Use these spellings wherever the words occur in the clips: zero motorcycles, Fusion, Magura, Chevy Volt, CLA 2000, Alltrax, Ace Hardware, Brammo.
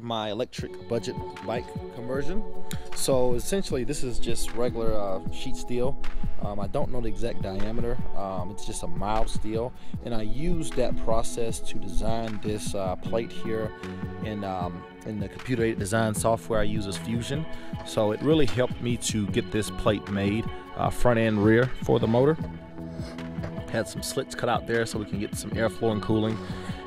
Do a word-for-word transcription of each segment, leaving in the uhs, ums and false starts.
My electric budget bike conversion. So essentially this is just regular uh, sheet steel. um, I don't know the exact diameter. Um, it's just a mild steel, and I used that process to design this uh, plate here in um, in the computer aided design software I use is Fusion. So it really helped me to get this plate made, uh, front and rear for the motor. Had some slits cut out there so we can get some airflow and cooling.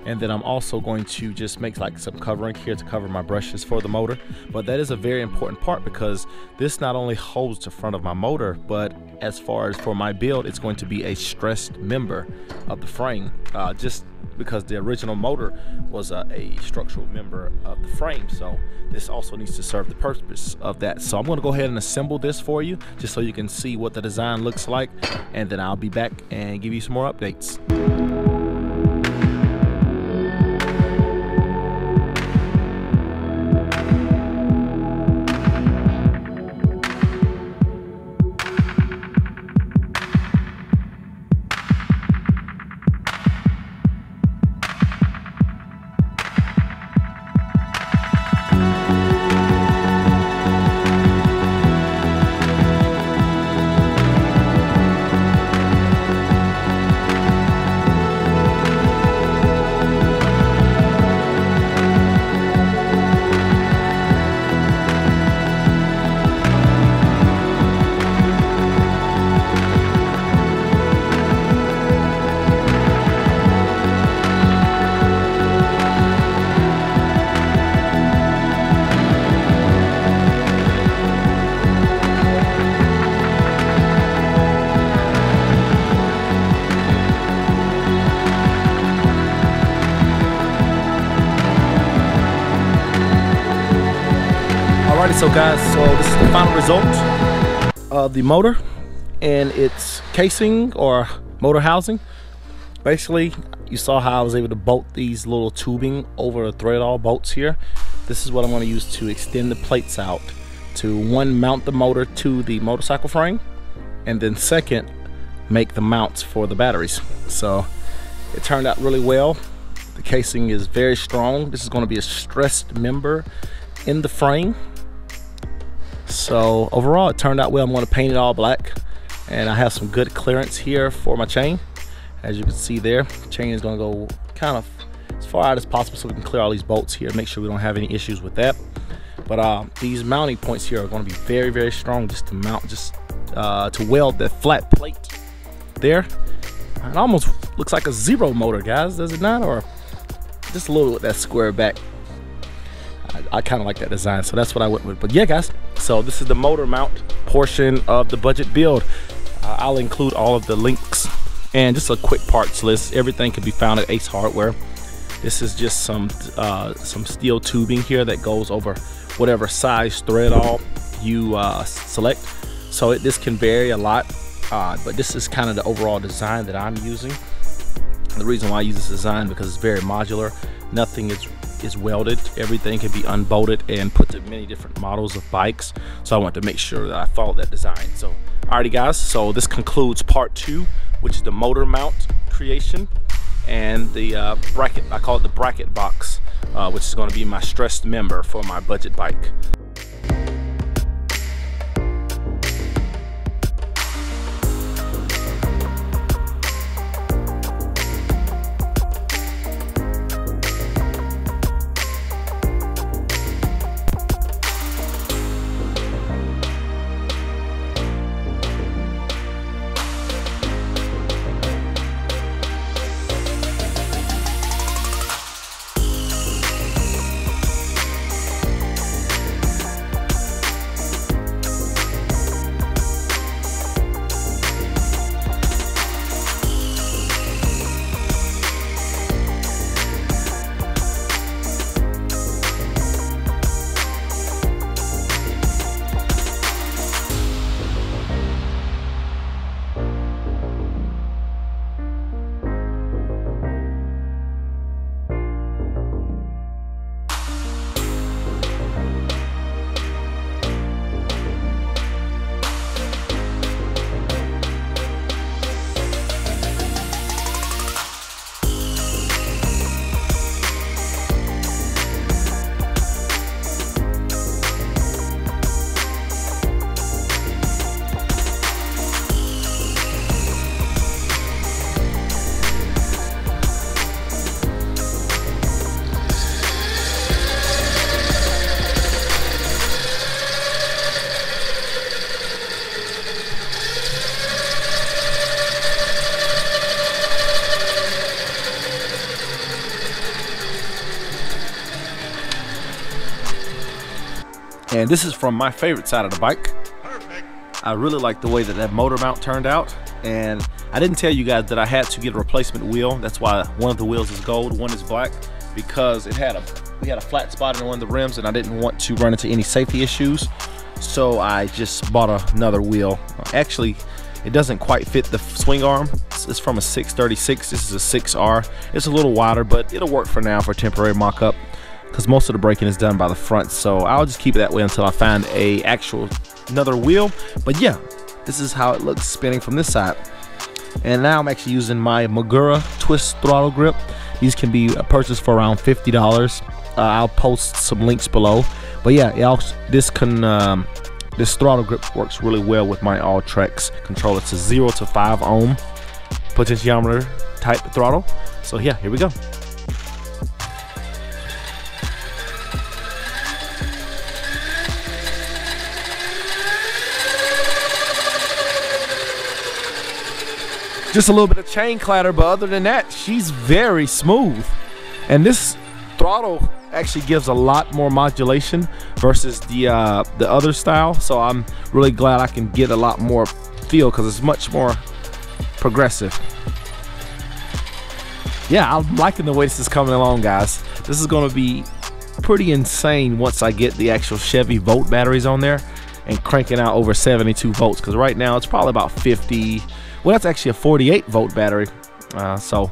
And then I'm also going to just make like some covering here to cover my brushes for the motor. But that is a very important part because this not only holds the front of my motor, but as far as for my build, it's going to be a stressed member of the frame, uh, just because the original motor was a, a structural member of the frame. So this also needs to serve the purpose of that. So I'm gonna go ahead and assemble this for you just so you can see what the design looks like. And then I'll be back and give you some more updates. So guys, so this is the final result of the motor and its casing or motor housing. Basically, you saw how I was able to bolt these little tubing over the thread-all bolts here. This is what I'm going to use to extend the plates out to, one, mount the motor to the motorcycle frame, and then second, make the mounts for the batteries. So it turned out really well. The casing is very strong. This is going to be a stressed member in the frame. So overall it turned out well. I'm going to paint it all black, and I have some good clearance here for my chain. As you can see there, the chain is going to go kind of as far out as possible so we can clear all these bolts here, make sure we don't have any issues with that. But uh, these mounting points here are going to be very very strong just to mount, just uh, to weld that flat plate there. It almost looks like a zero motor, guys, does it not? Or just a little with that square back. I, I kind of like that design, so that's what I went with. But yeah guys, so this is the motor mount portion of the budget build. Uh, I'll include all of the links and just a quick parts list. Everything can be found at Ace Hardware. This is just some uh, some steel tubing here that goes over whatever size thread all you uh, select. So it, this can vary a lot, uh, but this is kind of the overall design that I'm using. The reason why I use this design because it's very modular. Nothing is is welded. Everything can be unbolted and put to many different models of bikes. So I want to make sure that I follow that design. So alrighty guys, so this concludes part two, which is the motor mount creation and the uh, bracket. I call it the bracket box, uh, which is going to be my stressed member for my budget bike. And this is from my favorite side of the bike. Perfect. I really like the way that that motor mount turned out. And I didn't tell you guys that I had to get a replacement wheel. That's why one of the wheels is gold, one is black, because it had a we had a flat spot in one of the rims and I didn't want to run into any safety issues. So I just bought another wheel. Actually, it doesn't quite fit the swing arm. It's from a six thirty-six. This is a six R. It's a little wider, but it'll work for now for temporary mock-up, because most of the braking is done by the front. So I'll just keep it that way until I find a actual another wheel. But yeah, this is how it looks spinning from this side. And now I'm actually using my Magura twist throttle grip. These can be purchased for around fifty dollars. Uh, I'll post some links below. But yeah, y'all, this can um, this throttle grip works really well with my Alltrax controller. It's a zero to five ohm potentiometer type throttle. So yeah, here we go. Just a little bit of chain clatter, but other than that, she's very smooth. And this throttle actually gives a lot more modulation versus the uh, the other style. So I'm really glad I can get a lot more feel because it's much more progressive. Yeah, I'm liking the way this is coming along, guys. This is going to be pretty insane once I get the actual Chevy Volt batteries on there and cranking out over seventy-two volts, because right now it's probably about fifty. Well, that's actually a forty-eight volt battery. Uh, so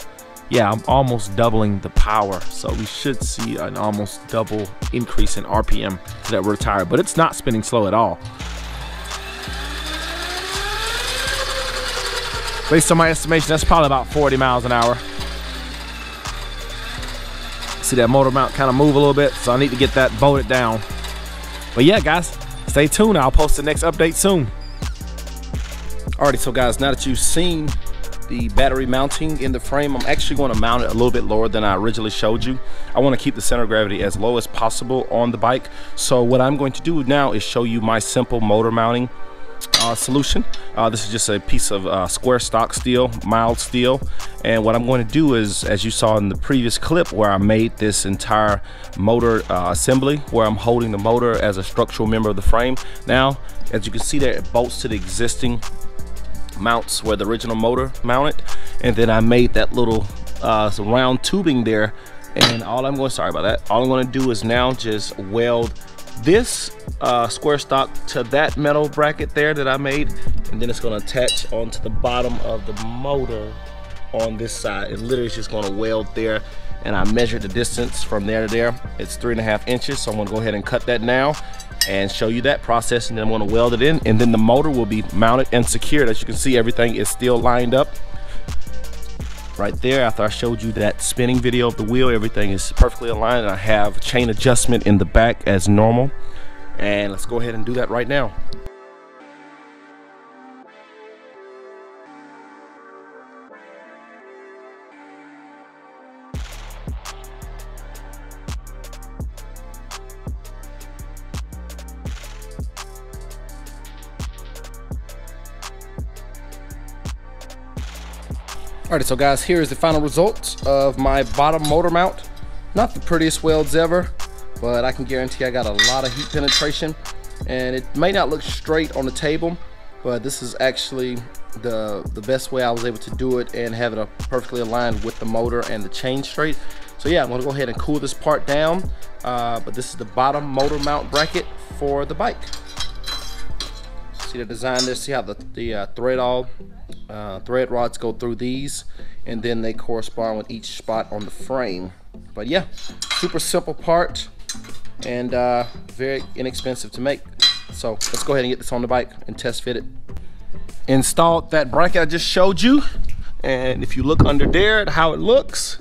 yeah, I'm almost doubling the power. So we should see an almost double increase in R P M to that rear tire, but it's not spinning slow at all. Based on my estimation, that's probably about forty miles an hour. See that motor mount kind of move a little bit, so I need to get that bolted down. But yeah, guys, stay tuned. I'll post the next update soon. Alrighty, so guys, now that you've seen the battery mounting in the frame, I'm actually going to mount it a little bit lower than I originally showed you. I want to keep the center of gravity as low as possible on the bike. So what I'm going to do now is show you my simple motor mounting uh, solution. Uh, this is just a piece of uh, square stock steel, mild steel. And what I'm going to do is, as you saw in the previous clip where I made this entire motor uh, assembly, where I'm holding the motor as a structural member of the frame. Now, as you can see there, it bolts to the existing mounts where the original motor mounted, and then I made that little uh, some round tubing there, and all I'm going sorry about that all I'm going to do is now just weld this uh, square stock to that metal bracket there that I made, and then it's going to attach onto the bottom of the motor on this side. It literally is just going to weld there, and I measured the distance from there to there. It's three and a half inches, so I'm going to go ahead and cut that now and show you that process, and then I'm going to weld it in, and then the motor will be mounted and secured. As you can see, everything is still lined up right there. After I showed you that spinning video of the wheel, everything is perfectly aligned, and I have chain adjustment in the back as normal. And let's go ahead and do that right now. Alright, so guys, here is the final results of my bottom motor mount. Not the prettiest welds ever, but I can guarantee I got a lot of heat penetration, and it may not look straight on the table, but this is actually the the best way I was able to do it and have it uh, perfectly aligned with the motor and the chain straight. So yeah, I'm gonna go ahead and cool this part down, uh, but this is the bottom motor mount bracket for the bike. See the design there, see how the, the uh, thread all uh, thread rods go through these, and then they correspond with each spot on the frame. But yeah, super simple part, and uh, very inexpensive to make. So let's go ahead and get this on the bike and test fit it. Installed that bracket I just showed you, and if you look under there at how it looks,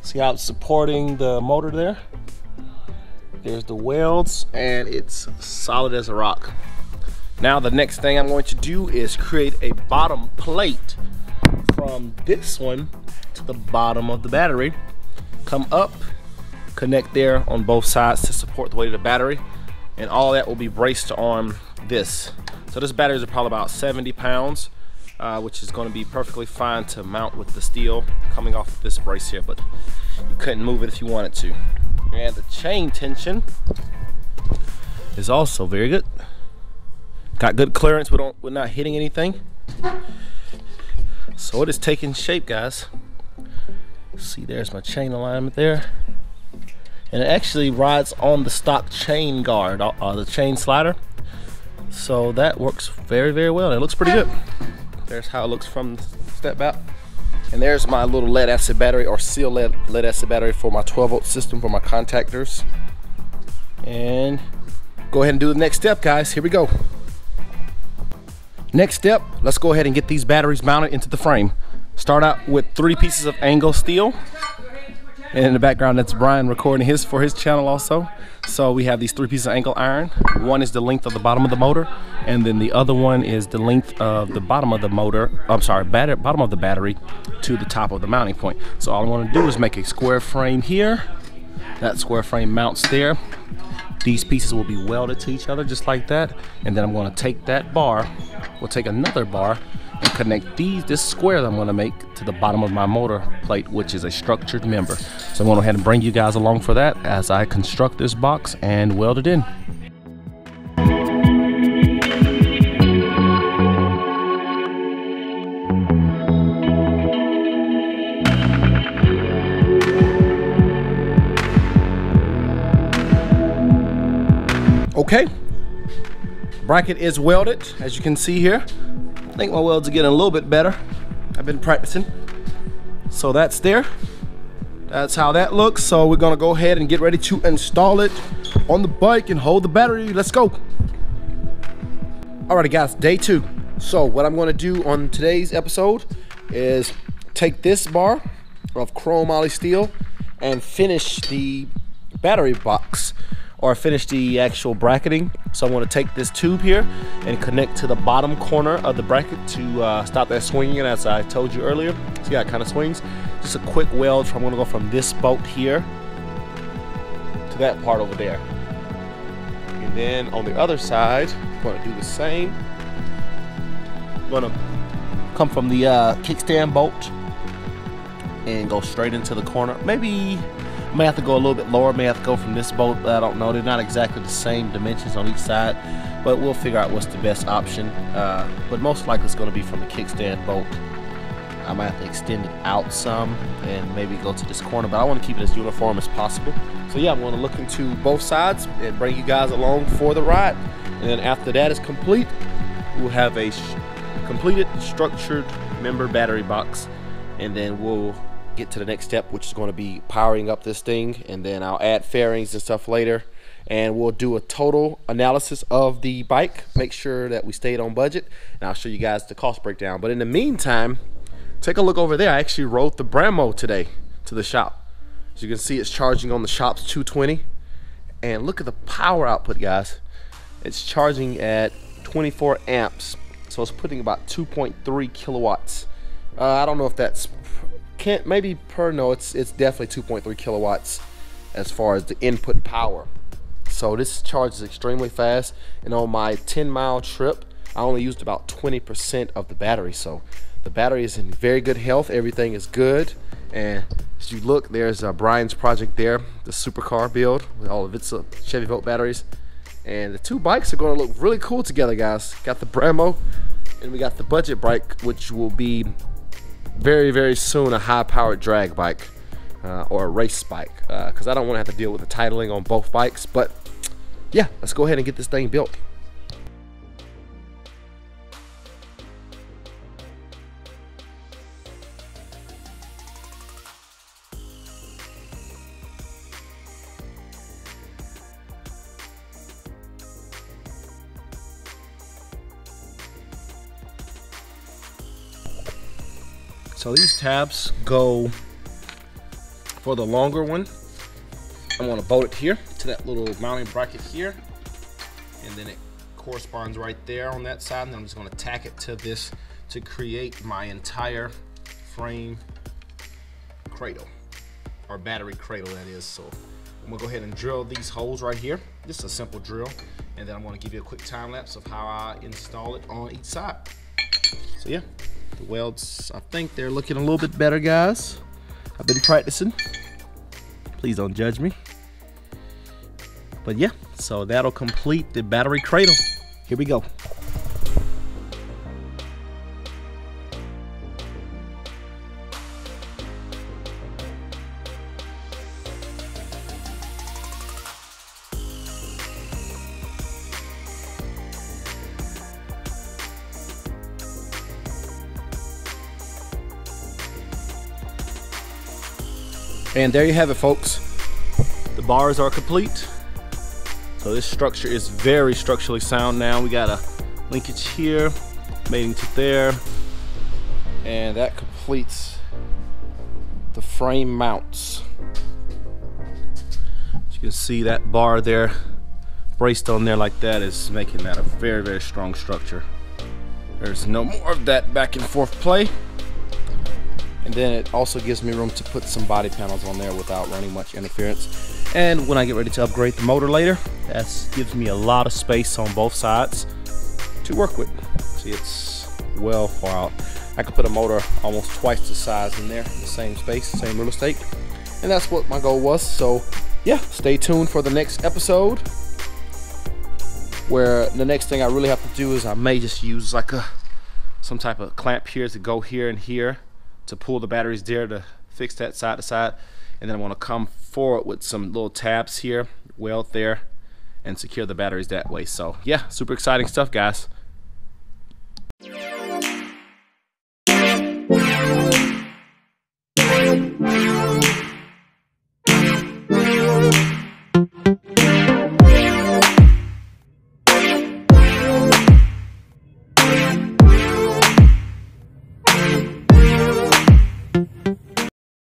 see how it's supporting the motor there. There's the welds, and it's solid as a rock. Now the next thing I'm going to do is create a bottom plate from this one to the bottom of the battery. Come up, connect there on both sides to support the weight of the battery, and all that will be braced on this. So this battery is probably about seventy pounds, uh, which is going to be perfectly fine to mount with the steel coming off of this brace here, but you couldn't move it if you wanted to. And the chain tension is also very good. Got good clearance without, we're not hitting anything. So it is taking shape, guys. See, there's my chain alignment there. And it actually rides on the stock chain guard, uh, the chain slider. So that works very, very well. And it looks pretty good. There's how it looks from the step out. And there's my little lead acid battery, or seal lead, lead acid battery for my twelve volt system for my contactors. And go ahead and do the next step, guys. Here we go. Next step, let's go ahead and get these batteries mounted into the frame. Start out with three pieces of angle steel. And in the background, that's Brian recording his for his channel also. So we have these three pieces of angle iron. One is the length of the bottom of the motor, and then the other one is the length of the bottom of the motor, I'm sorry, batter, bottom of the battery to the top of the mounting point. So all I want to do is make a square frame here. That square frame mounts there. These pieces will be welded to each other just like that. And then I'm going to take that bar, we'll take another bar and connect these, this square that I'm going to make to the bottom of my motor plate, which is a structured member. So I'm going to go ahead and bring you guys along for that as I construct this box and weld it in. Okay, bracket is welded, as you can see here. I think my welds are getting a little bit better. I've been practicing. So that's there. That's how that looks. So we're gonna go ahead and get ready to install it on the bike and hold the battery. Let's go. Alrighty guys, day two. So what I'm gonna do on today's episode is take this bar of chrome moly steel and finish the battery box, or finish the actual bracketing. So I'm gonna take this tube here and connect to the bottom corner of the bracket to uh, stop that swinging, as I told you earlier. See how it kind of swings? Just a quick weld. I'm gonna go from this bolt here to that part over there. And then on the other side, I'm gonna do the same. I'm gonna come from the uh, kickstand bolt and go straight into the corner. Maybe may have to go a little bit lower, may have to go from this bolt, I don't know. They're not exactly the same dimensions on each side, but we'll figure out what's the best option. Uh, but most likely it's gonna be from the kickstand bolt. I might have to extend it out some and maybe go to this corner, but I wanna keep it as uniform as possible. So yeah, I'm gonna look into both sides and bring you guys along for the ride. And then after that is complete, we'll have a completed structured member battery box, and then we'll get to the next step, which is going to be powering up this thing, and then I'll add fairings and stuff later, and we'll do a total analysis of the bike, make sure that we stayed on budget, and I'll show you guys the cost breakdown. But in the meantime, take a look over there. I actually rode the Brammo today to the shop. As you can see, it's charging on the shop's two twenty, and look at the power output, guys. It's charging at twenty-four amps, so it's putting about two point three kilowatts. uh, I don't know if that's Can't, maybe per no it's it's definitely two point three kilowatts as far as the input power. So this charges extremely fast, and on my ten mile trip I only used about twenty percent of the battery. So the battery is in very good health, everything is good. And as you look, there's uh, Brian's project there, the supercar build with all of its uh, Chevy Volt batteries, and the two bikes are going to look really cool together, guys. Got the Brammo and we got the budget bike, which will be very very soon a high-powered drag bike, uh, or a race bike, because uh, I don't want to have to deal with the titling on both bikes. But yeah, let's go ahead and get this thing built. So these tabs go for the longer one. I'm gonna bolt it here to that little mounting bracket here, and then it corresponds right there on that side, and then I'm just gonna tack it to this to create my entire frame cradle, or battery cradle that is. So I'm gonna go ahead and drill these holes right here. Just a simple drill, and then I'm gonna give you a quick time lapse of how I install it on each side. So yeah. The welds, I think they're looking a little bit better, guys. I've been practicing. Please don't judge me. But yeah, so that'll complete the battery cradle. Here we go. And there you have it, folks. The bars are complete. So this structure is very structurally sound now. We got a linkage here, mating to there, and that completes the frame mounts. As you can see, that bar there, braced on there like that, is making that a very, very strong structure. There's no more of that back and forth play. And then it also gives me room to put some body panels on there without running much interference. And when I get ready to upgrade the motor later, that gives me a lot of space on both sides to work with. See, it's well far out. I could put a motor almost twice the size in there, the same space, same real estate. And that's what my goal was. So yeah, stay tuned for the next episode, where the next thing I really have to do is I may just use like a some type of clamp here to go here and here, to pull the batteries there to fix that side to side. And then I want to come forward with some little tabs here, weld there, and secure the batteries that way. So yeah, super exciting stuff, guys.